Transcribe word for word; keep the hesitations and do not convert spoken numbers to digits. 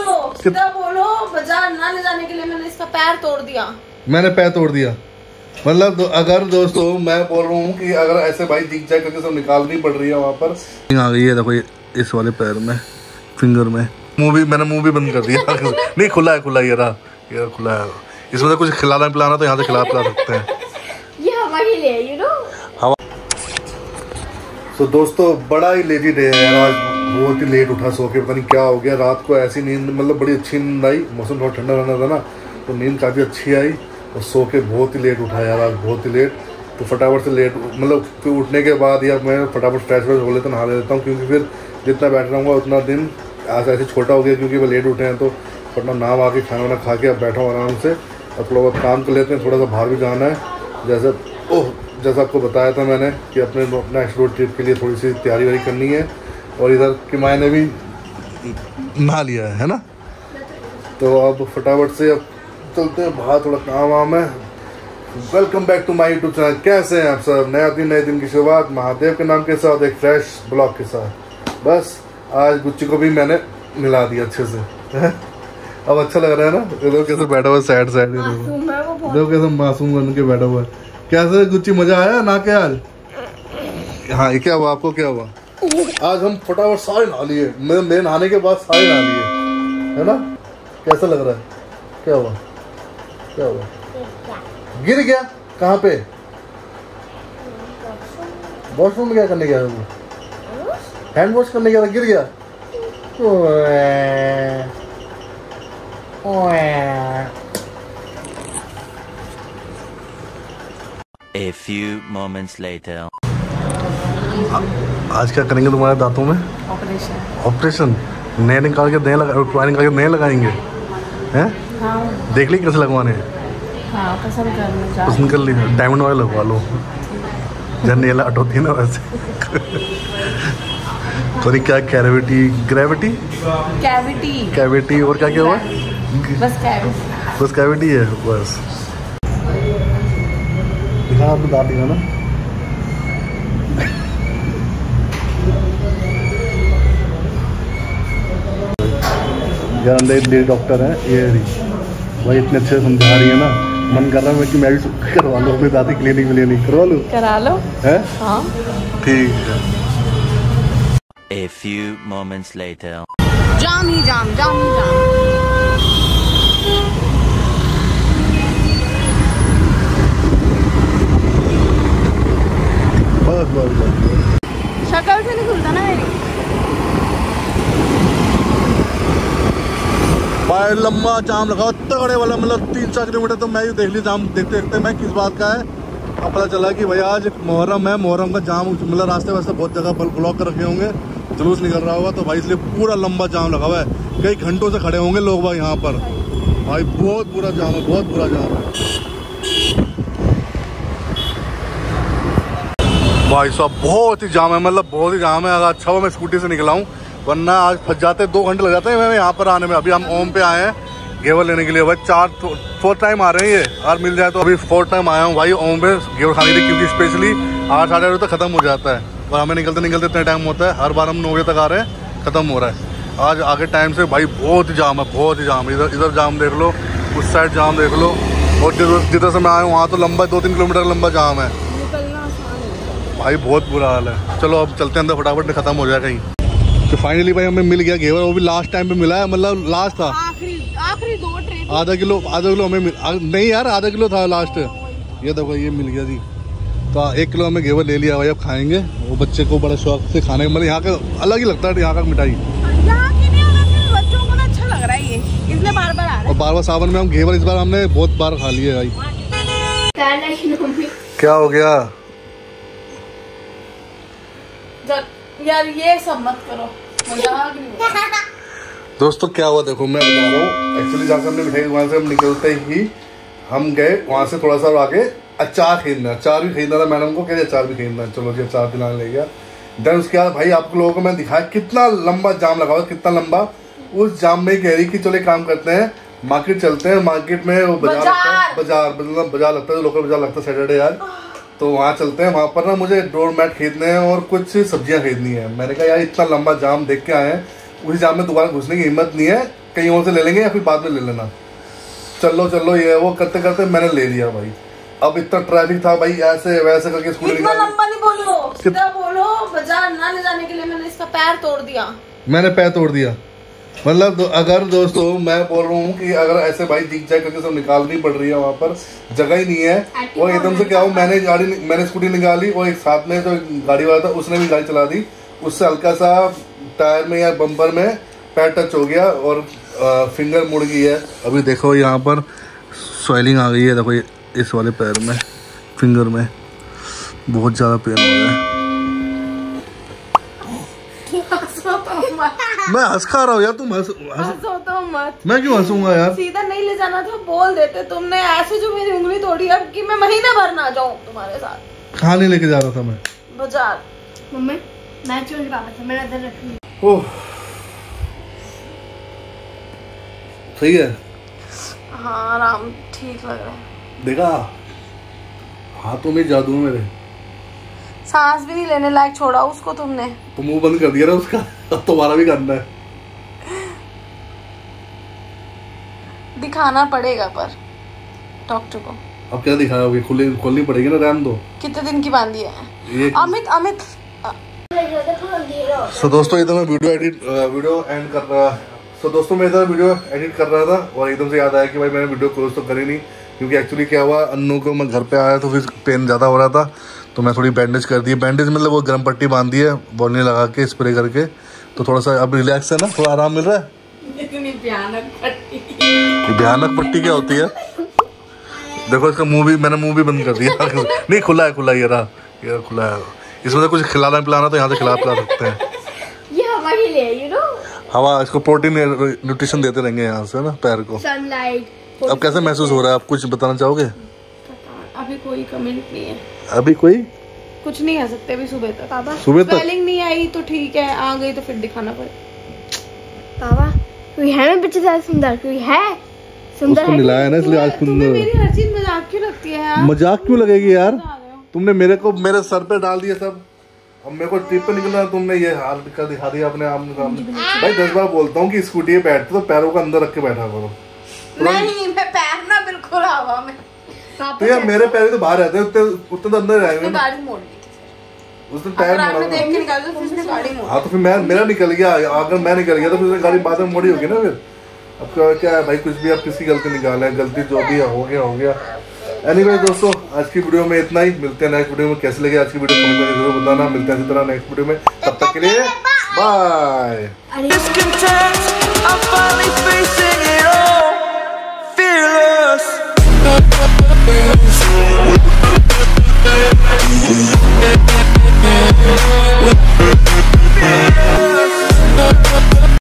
बोलो सीधा बोलो, बाजार ना ले जाने के लिए मैंने इसका पैर तोड़ दिया। मैंने पैर तोड़ दिया मतलब दो, अगर दोस्तों मैं बोल रहा हूँ कि अगर ऐसे भाई दिख जाए क्योंकि सब निकालनी पड़ रही है वहाँ पर। आ गई है देखो इस वाले पैर में फिंगर में। मुँह भी मैंने मुँह भी बंद कर दिया नहीं खुला है, खुला ये रहा, ये खुला है। इसमें कुछ खिलाना पिलाना तो यहाँ से खिला पिला सकते हैं, ये हमारे लिए यू नो हवा। तो दोस्तों बड़ा ही लेजी डे है यार, बहुत ही लेट उठा सो के, पता नहीं क्या हो गया। रात को ऐसी नींद मतलब बड़ी अच्छी नींद आई, मौसम बहुत ठंडा रहना था ना तो नींद काफ़ी अच्छी आई और सो के बहुत ही लेट उठा यार आज, बहुत ही लेट। तो फटाफट से लेट मतलब फिर उठने के बाद यार मैं फटाफट फ्रेश व्रेश हो लेता हूँ, नहा लेता हूँ, क्योंकि फिर जितना बैठ रहूँगा उतना दिन आज ऐसे छोटा हो गया क्योंकि वह लेट उठे हैं। तो फटना नाम आके खाना वाना खा के अब बैठा हूँ आराम से और थोड़ा बहुत काम कर लेते हैं, थोड़ा सा बाहर भी जाना है। जैसे ओह जैसा आपको बताया था मैंने कि अपने अपना एक्स रोड ट्रिप के लिए थोड़ी सी तैयारी वारी करनी है और इधर किमाय ने भी नहा लिया है है ना। तो अब फटाफट से अब चलते हैं बाहर, थोड़ा काम वाम है। Welcome back to my YouTube channel, कैसे हैं आप सब। नया दिन नए दिन की शुरुआत महादेव के नाम के साथ, एक फ्रेश ब्लॉग के साथ। बस आज गुच्ची को भी मैंने मिला दिया अच्छे से है? अब अच्छा लग रहा है ना, लोग कैसे बैठा हुआ सैड सैड लोग कैसे मासूम बन के बैठा हुआ है। कैसे गुच्ची मजा आया ना के आज? हाँ क्या हुआ आपको, क्या हुआ? आज हम फटाफट सारे नहा लिए, मैं मैं नहाने के बाद सारे नहा लिए है ना। कैसा लग रहा है? क्या हुआ क्या हुआ? गिर गया कहाँ पे? वॉशरूम में क्या करने गया वो? हैंड वॉश करने गया था, गिर गया। ओए, ओए। A few moments later. आ, आज क्या करेंगे तुम्हारे दांतों में? ऑपरेशन। ऑपरेशन? नए निकाल के नए लगा, पुराने निकाल के नए लगाएंगे हैं? हाँ। देख ली कैसे लगवाने हैं? हाँ, पसंद कर लो। पसंद कर ली, डायमंड वाले लगवा लो। जब नेल आर्ट होती है ना वैसे। सॉरी क्या कैविटी ग्रेविटी? कैविटी। कैविटी और क्या क्या हुआ? बस कैविटी। बस कैविटी है बस। हाँ तो दाँत दिखा ना यार, अंदर डॉक्टर हैं ये भाई, इतने अच्छे से समझा रही है ना, मन कर रहा है कि मैं भी करवा लूँ अपने दाँत की क्लिनिक व्लिनिक करवा लूँ। करा लो है हाँ ठीक है। A few moments later. जाम ही जाम जाम ही जाम। शक्ल से नहीं खुलता ना मेरी। भाई लंबा जाम लगा तगड़े वाला, मतलब तीन चार किलोमीटर तो मैं ही देख ली जाम देखते देखते। मैं किस बात का है अब पता चला कि भाई आज मुहर्रम है, मुहर्रम का जाम मतलब रास्ते वास्ते बहुत जगह ब्लॉक कर रखे होंगे, जुलूस निकल रहा होगा, तो भाई इसलिए पूरा लंबा जाम लगा हुआ है। कई घंटों से खड़े होंगे लोग भाई यहाँ पर। भाई बहुत बुरा जाम है, बहुत बुरा जाम है भाई साहब, बहुत ही जाम है, मतलब बहुत ही जाम है। अगर अच्छा हो मैं स्कूटी से निकला हूँ, वरना आज फंस जाते, दो घंटे लग जाते हैं मैं यहाँ पर आने में। अभी हम ओम पे आए हैं घेवर लेने के लिए भाई, चार फोर टाइम आ रहे हैं ये, और मिल जाए तो। अभी फोर टाइम आया हूँ भाई ओम पे घेवर खाने के लिए, क्योंकि स्पेशली आठ साढ़े आठ बजे तक खत्म हो जाता है और हमें निकलते निकलते इतना टाइम होता है। हर बार हम नौ बजे तक आ रहे हैं, खत्म हो रहा है। आज आगे टाइम से भाई बहुत ही जाम है, बहुत ही जाम। इधर इधर जाम देख लो, उस साइड जाम देख लो, और जिधर से मैं आया हूँ वहाँ तो लंबा दो तीन किलोमीटर लंबा जाम है भाई, बहुत बुरा हाल है। चलो अब चलते हैं अंदर फटाफट में, खत्म हो जाए कहीं। तो फाइनली भाई हमें मिल गया घेवर, वो भी लास्ट टाइम पे मिला है, मतलब लास्ट था आखिरी आखिरी दो ट्रे। आधा किलो आधा किलो हमें मिल, आ, नहीं यार आधा किलो था लास्ट। ये देखो ये मिल गया जी, तो एक किलो हमें घेवर ले लिया भाई, अब खाएंगे। वो बच्चे को बड़ा शौक से खाने का, मतलब यहाँ का अलग ही लगता है यहाँ का मिठाई, बच्चों को अच्छा लग रहा है इसलिए बार बार। और बार बार सावन में हम घेवर इस बार हमने बहुत बार खा लिया भाई। क्या हो गया यार, ये सब मत करो दोस्तों। क्या हुआ देखो मैं बता रहा हूँ, एक्चुअली जहाँ से हमने मिठाई दुकान से हम निकलते ही हम गए वहाँ से थोड़ा सा आगे अचार खरीदना, अचार भी खरीदना था। मैडम को कह रही अचार भी खरीदना, चलो जी अचार दिलाने ले गया। देन उसके बाद भाई आप लोगों को मैं दिखाया कितना लंबा जाम लगा हुआ, कितना लंबा। उस जाम में कह रही कि चलो काम करते हैं मार्केट चलते हैं, मार्केट में वो बाजार लगता है, बाजार मतलब बाजार लगता है, लोकल बाजार लगता है सैटरडे यार, तो वहाँ चलते हैं। वहाँ पर ना मुझे डोर मैट खरीदने हैं और कुछ सब्जियाँ खरीदनी है। मैंने कहा यार इतना लंबा जाम देख के आए हैं, उसी जाम में दोबारा घुसने की हिम्मत नहीं है, कहीं और से ले लेंगे या फिर बाद में ले लेना। चलो चलो ये वो करते करते मैंने ले लिया भाई। अब इतना ट्रैफिक था भाई, ऐसे वैसे करके स्कूटर इतना लंबा नहीं बोलो, सीधा बोलो। बाजार ना ले जाने के लिए मैंने इसका पैर तोड़ दिया, मैंने पैर तोड़ दिया। मतलब तो अगर दोस्तों मैं बोल रहा हूँ कि अगर ऐसे भाई दिख जाए करके सब निकालनी पड़ रही है, वहाँ पर जगह ही नहीं है। और एकदम से क्या हो, मैंने गाड़ी मैंने स्कूटी निकाली और एक साथ में जो गाड़ी वाला था उसने भी गाड़ी चला दी, उससे हल्का सा टायर में या बम्पर में पैर टच हो गया और फिंगर मुड़ गई है। अभी देखो यहाँ पर स्वेलिंग आ गई है, देखो ये इस वाले पैर में फिंगर में बहुत ज़्यादा पेन हो रहा है। मैं हंस खा रहा हूँ यार, तुम हंस हंसो तो मत। मैं क्यों हंसूंगा यार, सीधा नहीं ले जाना था, बोल देते। तुमने ऐसे जो मेरी उंगली तोड़ी है कि मैं महीने भर ना जाऊँ तुम्हारे साथ। कहाँ नहीं लेके जा रहा था मैं? बाजार। मम्मी मैं चल पापा से मेरा दर रखी। ओह सही है। हाँ आराम ठीक लग रहा है। देखा हाथों में जादू है मेरे, सांस भी नहीं लेने लायक छोड़ा उसको तुमने। तो मुंह बंद कर दिया ना उसका, अब तुम्हारा भी करना है। दिखाना पड़ेगा पर डॉक्टर को। अब क्या दिखाओगे, खुले खोलनी पड़ेगी ना। रैम दो, कितने दिन की बांधी है? अमित अमित सो दोस्तों इधर मैं वीडियो एडिट वीडियो एंड कर रहा सो so, दोस्तों मैं इधर वीडियो एडिट कर रहा था और एकदम से याद आया कि भाई मैंने वीडियो क्लोज तो करी नहीं, क्योंकि एक्चुअली क्या हुआ, अन्नू को मैं घर पे आया तो फिर पेन ज़्यादा हो रहा था तो मैं थोड़ी बैंडेज कर दी। बैंडेज मतलब वो गर्म पट्टी बांध दी है बॉर्नी लगा के स्प्रे करके, तो थोड़ा सा अब रिलैक्स है ना, थोड़ा आराम मिल रहा है। इतनी भयानक पट्टी, भयानक पट्टी क्या होती है? देखो इसका मुँह भी, मैंने मुँह भी बंद कर दिया। नहीं खुला है, खुला ये रहा, ये खुला है। इसमें से कुछ खिलाना पिलाना तो यहाँ से खिला पिला सकते हैं। हवा, इसको प्रोटीन न्यूट्रिशन देते रहेंगे यहाँ से ना पैर को। सनलाइट। अब कैसे महसूस हो रहा है, आप कुछ बताना चाहोगे? अभी कोई कमेंट नहीं है, अभी कोई कुछ नहीं कह सकते अभी सुबह तक। पापा सुबह तक स्वेलिंग नहीं आई तो ठीक है, आ गई तो फिर दिखाना पड़ेगा। पापा कोई है मेरे पीछे ज्यादा सुंदर, कोई है सुंदर है, मिला है ना इसलिए आज सुंदर। मेरी हर चीज मजाक क्यों लगती है? मजाक क्यों लगेगी यार, तुमने मेरे को मेरे सर पे डाल दिया सब। अब मेरे को ट्रिप पे निकलना, तुमने ये हाल का दिखा दिया अपने आपने सामने। भाई दस बार बोलता हूँ कि स्कूटी पे बैठते तो पैरों का अंदर रख के बैठा करो। नहीं मैं पैर ना बिल्कुल हवा में। तो यार मेरे पैर तो बाहर रहते हैं, उतने उतने तो अंदर रहेंगे। गाड़ी मोड़ ली थी उसने, टायर मोड़ा देख के निकाल दो, फिर उसने गाड़ी मोड़ी। हाँ तो फिर मैं मेरा निकल गया, अगर मैं निकल गया तो फिर उसने गाड़ी बाद में मोड़ी होगी ना। फिर अब क्या है भाई, कुछ भी आप किसी गलती निकाल है, गलती जो भी हो गया हो गया। एनीवे दोस्तों आज की वीडियो में इतना ही, मिलते हैं नेक्स्ट वीडियो में। कैसे लगे आज की वीडियो कमेंट करके जरूर बताना। मिलते हैं इसी तरह नेक्स्ट वीडियो में, तब तक के लिए बाय।